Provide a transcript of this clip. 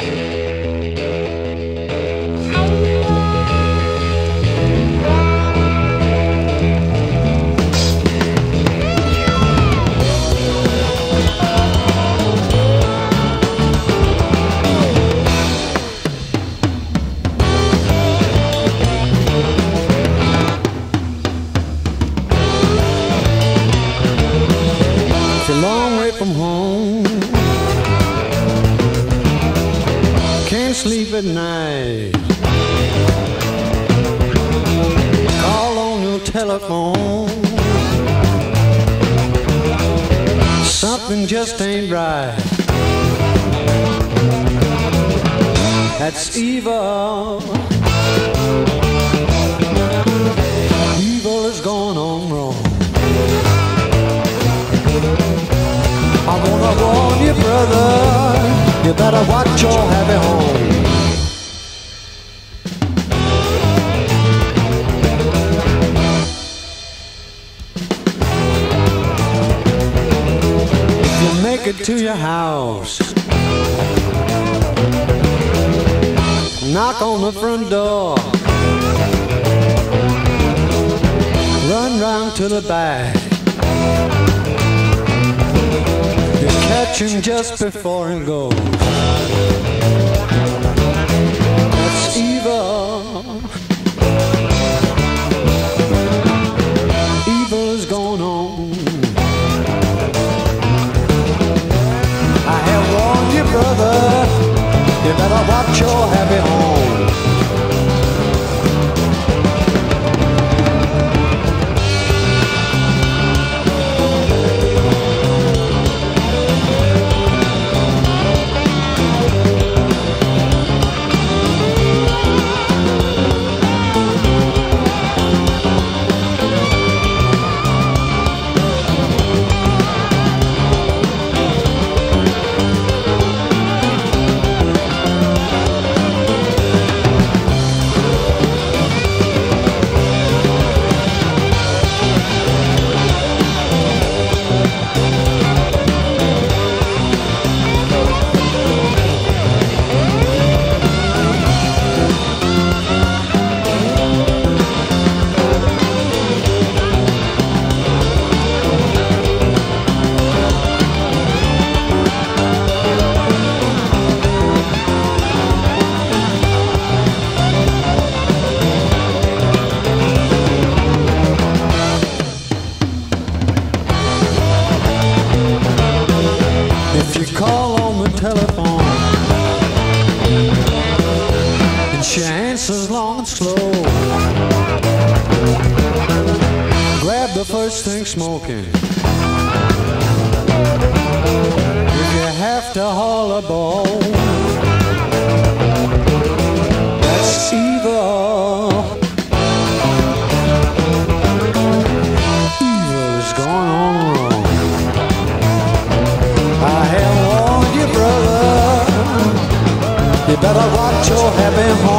It's a long way from home. Can't sleep at night. Call on your telephone. Something just ain't right. That's evil. Evil is going on wrong. I'm gonna warn you, brother, you better watch your heavy home. If you make it to your house, knock on the front door, run round to the back. Catch him just before he goes. That's evil. Evil is going on. I have warned you, brother. You better watch your happy home. Call on the telephone and she answers long and slow. Grab the first thing smoking. If you have to haul a ball, that's evil. Evil is going on wrong. I have, brother, you better watch your happy home.